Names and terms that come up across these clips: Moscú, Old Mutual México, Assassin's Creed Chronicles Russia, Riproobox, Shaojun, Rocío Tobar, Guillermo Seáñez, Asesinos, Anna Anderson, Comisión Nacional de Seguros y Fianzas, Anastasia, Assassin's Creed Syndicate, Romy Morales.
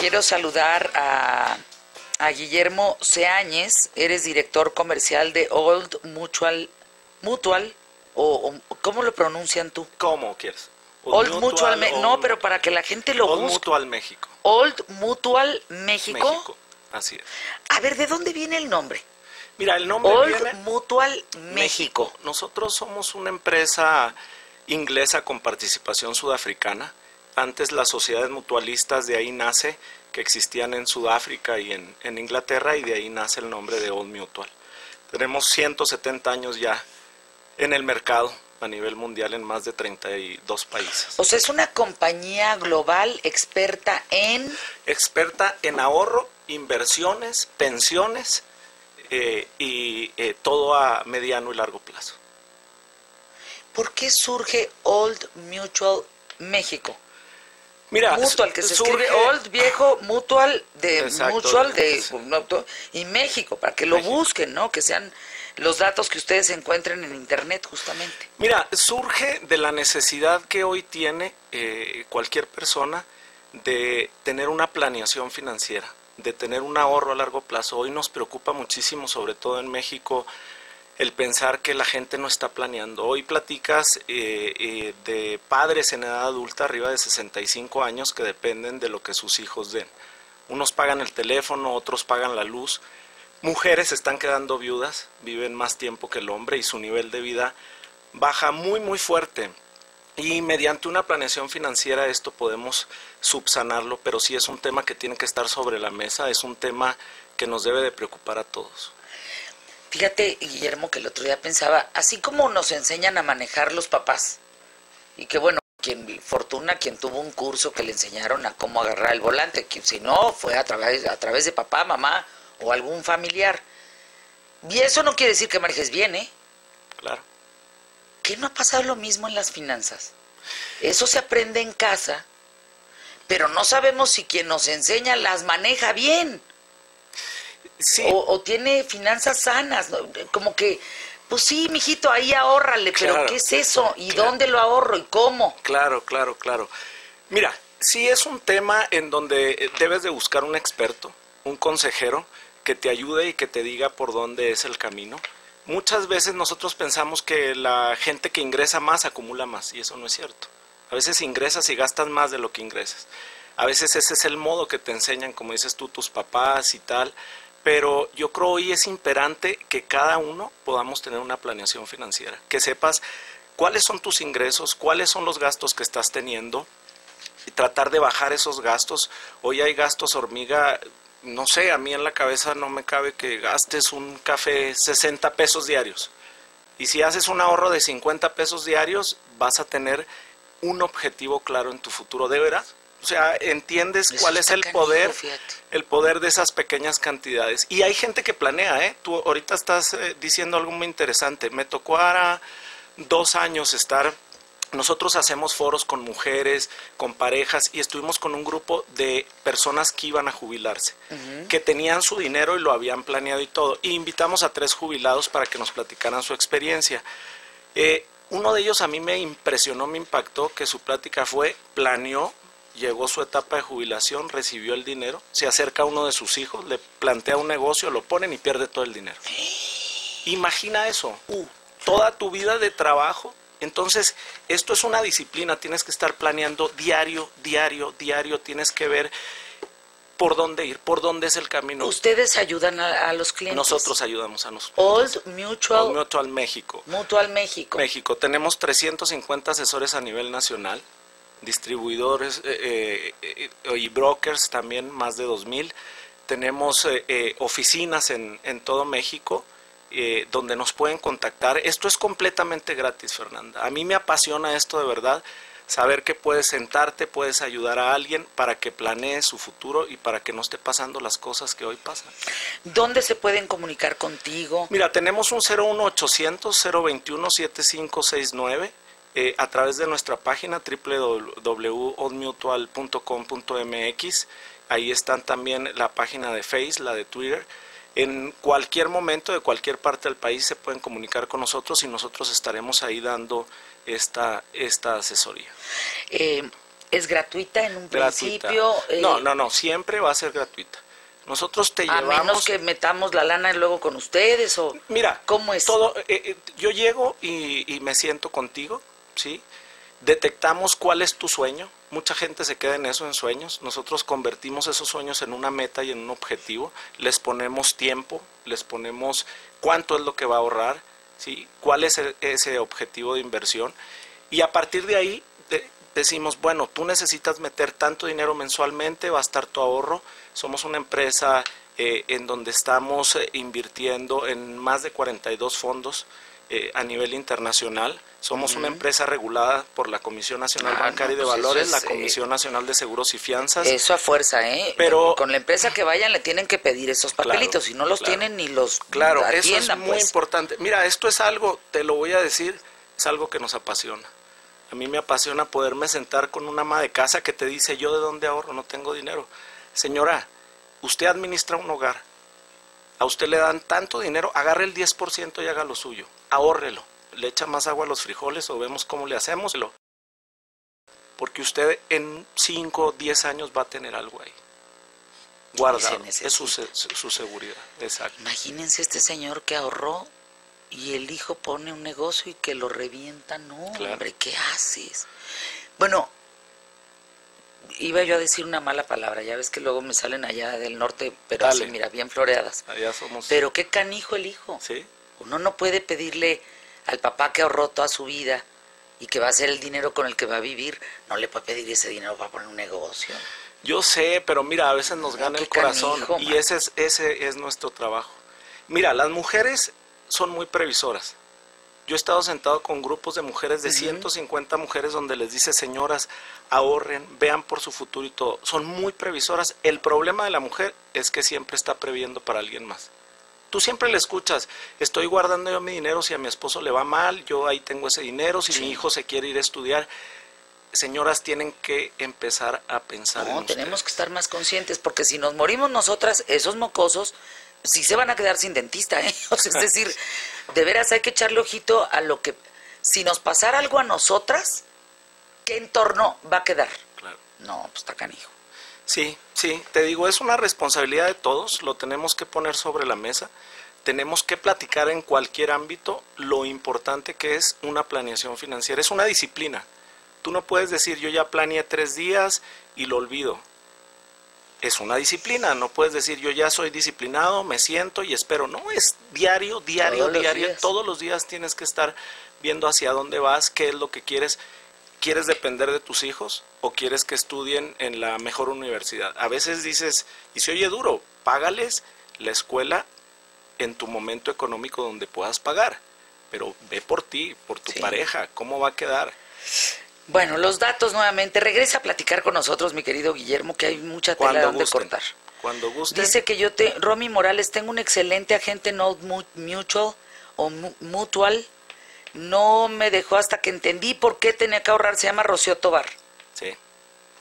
Quiero saludar a Guillermo Seáñez, eres director comercial de Old Mutual o ¿cómo lo pronuncian tú? ¿Cómo quieres? Old Mutual no, pero para que la gente lo busque. Old Mutual México. Old Mutual México. México, así es. A ver, ¿de dónde viene el nombre? Mira, el nombre viene... Old Mutual México. Nosotros somos una empresa inglesa con participación sudafricana. Antes las sociedades mutualistas de ahí nace, que existían en Sudáfrica y en Inglaterra, y de ahí nace el nombre de Old Mutual. Tenemos 170 años ya en el mercado a nivel mundial en más de 32 países. O sea, es una compañía global experta en... Experta en ahorro, inversiones, pensiones y todo a mediano y largo plazo. ¿Por qué surge Old Mutual México? Mira, Mutual, que se escribe Old, viejo, Mutual, de exacto, Mutual, de sí. Y México, para que lo busquen, ¿no? Que sean los datos que ustedes encuentren en Internet, justamente. Mira, surge de la necesidad que hoy tiene cualquier persona de tener una planeación financiera, de tener un ahorro a largo plazo. Hoy nos preocupa muchísimo, sobre todo en México, el pensar que la gente no está planeando. Hoy platicas de padres en edad adulta arriba de 65 años que dependen de lo que sus hijos den. Unos pagan el teléfono, otros pagan la luz. Mujeres están quedando viudas, viven más tiempo que el hombre y su nivel de vida baja muy fuerte. Y mediante una planeación financiera esto podemos subsanarlo, pero sí es un tema que tiene que estar sobre la mesa, es un tema que nos debe de preocupar a todos. Fíjate, Guillermo, que el otro día pensaba, así como nos enseñan a manejar los papás, y que bueno, quien tuvo un curso que le enseñaron a cómo agarrar el volante, que si no, fue a través de papá, mamá o algún familiar. Y eso no quiere decir que manejes bien, ¿eh? Claro. ¿Qué no ha pasado lo mismo en las finanzas? Eso se aprende en casa, pero no sabemos si quien nos enseña las maneja bien. Sí. O tiene finanzas sanas, ¿no? Como que, pues sí, mijito, ahí ahórrale, claro, pero ¿qué es eso? ¿Y claro, dónde lo ahorro? ¿Y cómo? Claro. Mira, sí es un tema en donde debes de buscar un experto, un consejero que te ayude y que te diga por dónde es el camino. Muchas veces nosotros pensamos que la gente que ingresa más acumula más, y eso no es cierto. A veces ingresas y gastas más de lo que ingresas. A veces ese es el modo que te enseñan, como dices tú, tus papás y tal. Pero yo creo hoy es imperante que cada uno podamos tener una planeación financiera, que sepas cuáles son tus ingresos, cuáles son los gastos que estás teniendo y tratar de bajar esos gastos. Hoy hay gastos hormiga, no sé, a mí en la cabeza no me cabe que gastes un café 60 pesos diarios. Y si haces un ahorro de 50 pesos diarios, vas a tener un objetivo claro en tu futuro, ¿de veras? O sea, entiendes cuál es el poder de esas pequeñas cantidades. Y hay gente que planea, ¿eh? Tú ahorita estás diciendo algo muy interesante. Me tocó ahora 2 años estar... Nosotros hacemos foros con mujeres, con parejas, y estuvimos con un grupo de personas que iban a jubilarse, que tenían su dinero y lo habían planeado y todo. Y invitamos a 3 jubilados para que nos platicaran su experiencia. Uno de ellos a mí me impresionó, me impactó, que su plática fue, planeó, llegó su etapa de jubilación, recibió el dinero, se acerca a uno de sus hijos, le plantea un negocio, lo ponen y pierde todo el dinero. Imagina eso, toda tu vida de trabajo. Entonces, esto es una disciplina, tienes que estar planeando diario, tienes que ver por dónde ir, por dónde es el camino. ¿Ustedes ayudan a los clientes? Nosotros ayudamos a los clientes. Old Mutual México. México. Tenemos 350 asesores a nivel nacional, distribuidores y brokers también, más de 2,000. Tenemos oficinas en todo México donde nos pueden contactar. Esto es completamente gratis, Fernanda. A mí me apasiona esto de verdad, saber que puedes sentarte, puedes ayudar a alguien para que planee su futuro y para que no esté pasando las cosas que hoy pasan. ¿Dónde se pueden comunicar contigo? Mira, tenemos un 01800-021-7569. A través de nuestra página www.oldmutual.com.mx. Ahí están también la página de Face, la de Twitter. En cualquier momento, de cualquier parte del país, se pueden comunicar con nosotros y nosotros estaremos ahí dando esta asesoría. ¿Es gratuita en un principio? No, siempre va a ser gratuita. Nosotros te llevamos... A menos que metamos la lana luego con ustedes o... Mira, ¿cómo es? Todo, yo llego y me siento contigo, ¿sí? Detectamos cuál es tu sueño. Mucha gente se queda en eso, en sueños. Nosotros convertimos esos sueños en una meta y en un objetivo. Les ponemos tiempo, les ponemos cuánto es lo que va a ahorrar, ¿sí? Cuál es ese objetivo de inversión. Y a partir de ahí decimos, bueno, tú necesitas meter tanto dinero mensualmente, va a estar tu ahorro. Somos una empresa en donde estamos invirtiendo en más de 42 fondos a nivel internacional. Somos una empresa regulada por la Comisión Nacional Bancaria y de Valores, la Comisión Nacional de Seguros y Fianzas. Eso a fuerza, ¿eh? Pero con la empresa que vayan le tienen que pedir esos papelitos, si no los tienen ni los atiendan, eso es muy importante. Mira, esto es algo, te lo voy a decir, es algo que nos apasiona. A mí me apasiona poderme sentar con una ama de casa que te dice, yo de dónde ahorro, no tengo dinero. Señora, usted administra un hogar, a usted le dan tanto dinero, agarre el 10% y haga lo suyo, ahórrelo. Le echa más agua a los frijoles o vemos cómo le hacemos. Porque usted en 5 o 10 años va a tener algo ahí. Guardado. Es su seguridad. Exacto. Imagínense este señor que ahorró y el hijo pone un negocio y que lo revienta. No, claro. Hombre, ¿qué haces? Bueno, iba yo a decir una mala palabra. Ya ves que luego me salen allá del norte, pero así, mira, bien floreadas. Allá somos. Pero qué canijo el hijo. Sí. Uno no puede pedirle al papá que ahorró toda su vida y que va a ser el dinero con el que va a vivir, no le puede pedir ese dinero para poner un negocio. Yo sé, pero mira, a veces nos gana el corazón, canijo, y ese es nuestro trabajo. Mira, las mujeres son muy previsoras. Yo he estado sentado con grupos de mujeres, de 150 mujeres, donde les dice, señoras, ahorren, vean por su futuro y todo. Son muy previsoras. El problema de la mujer es que siempre está previendo para alguien más. Tú siempre le escuchas, estoy guardando yo mi dinero, si a mi esposo le va mal, yo ahí tengo ese dinero, si mi hijo se quiere ir a estudiar. Señoras, tienen que empezar a pensar en ustedes. Tenemos que estar más conscientes, porque si nos morimos nosotras, esos mocosos, sí se van a quedar sin dentista, ¿eh? O sea, es decir, de veras hay que echarle ojito a lo que... Si nos pasara algo a nosotras, ¿qué entorno va a quedar? Claro. No, pues está canijo. Sí, te digo, es una responsabilidad de todos, lo tenemos que poner sobre la mesa, tenemos que platicar en cualquier ámbito lo importante que es una planeación financiera, es una disciplina. Tú no puedes decir, yo ya planeé 3 días y lo olvido. Es una disciplina, no puedes decir, yo ya soy disciplinado, me siento y espero. No, es diario, todos los días tienes que estar viendo hacia dónde vas, qué es lo que quieres. ¿Quieres depender de tus hijos o quieres que estudien en la mejor universidad? A veces dices, y se oye duro, págales la escuela en tu momento económico donde puedas pagar, pero ve por ti, por tu pareja, ¿cómo va a quedar? Bueno, los datos nuevamente. Regresa a platicar con nosotros, mi querido Guillermo, que hay mucha tela donde cortar. Cuando guste. Dice que Romy Morales, tengo un excelente agente en Old Mutual o Mutual. No me dejó hasta que entendí por qué tenía que ahorrar. Se llama Rocío Tobar. Sí.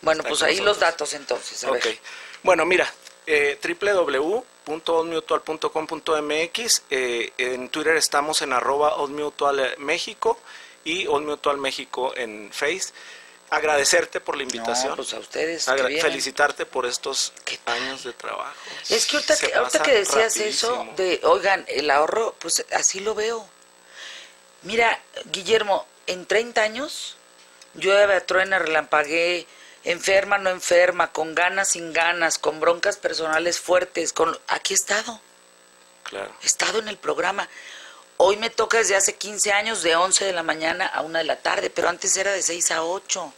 Bueno, pues ahí los datos entonces. A ver. Bueno, mira, www.oldmutual.com.mx. En Twitter estamos en @oldmutualmexico y Old Mutual México en Face. Agradecerte por la invitación. No, pues a ustedes. Felicitarte por estos años de trabajo. Es que ahorita que decías rapidísimo. Eso de, oigan, el ahorro, pues así lo veo. Mira, Guillermo, en 30 años, llueve, truena, relampagué, enferma, no enferma, con ganas, sin ganas, con broncas personales fuertes, aquí he estado. Claro. He estado en el programa. Hoy me toca desde hace 15 años de 11 de la mañana a 1 de la tarde, pero antes era de 6 a 8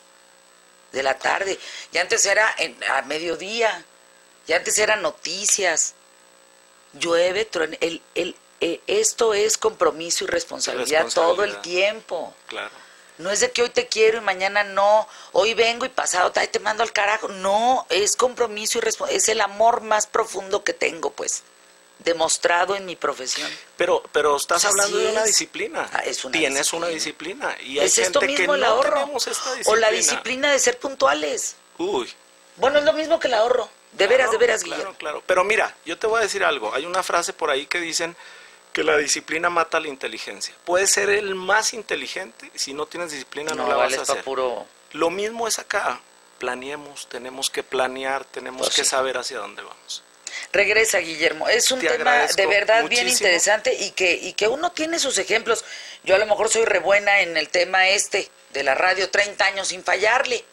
de la tarde. Y antes era a mediodía. Y antes eran noticias. Llueve, truena, esto es compromiso y responsabilidad todo el tiempo. Claro. No es de que hoy te quiero y mañana no, hoy vengo y pasado te mando al carajo. No, es compromiso y responsabilidad. Es el amor más profundo que tengo, pues, demostrado en mi profesión. Pero estás hablando de una disciplina. Tienes una disciplina. Y hay gente que no tenemos esta disciplina. O la disciplina de ser puntuales. Uy. Bueno, es lo mismo que el ahorro. De veras, Guillermo. Claro. Pero mira, yo te voy a decir algo. Hay una frase por ahí que dicen que la disciplina mata la inteligencia. Puedes ser el más inteligente, si no tienes disciplina no la vas a hacer. Lo mismo es acá. planeemos, tenemos que planear, tenemos que saber hacia dónde vamos. Regresa, Guillermo, es un tema de verdad bien interesante y que uno tiene sus ejemplos. Yo a lo mejor soy re buena en el tema este de la radio, 30 años sin fallarle,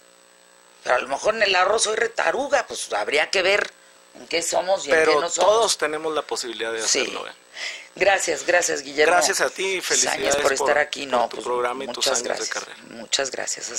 pero a lo mejor en el arroz soy retaruga, pues habría que ver en qué somos y en qué no somos. Pero todos tenemos la posibilidad de hacerlo. Sí. Gracias, Guillermo. Gracias a ti y felicidades por estar aquí, por tu programa y tus años de carrera. Muchas gracias.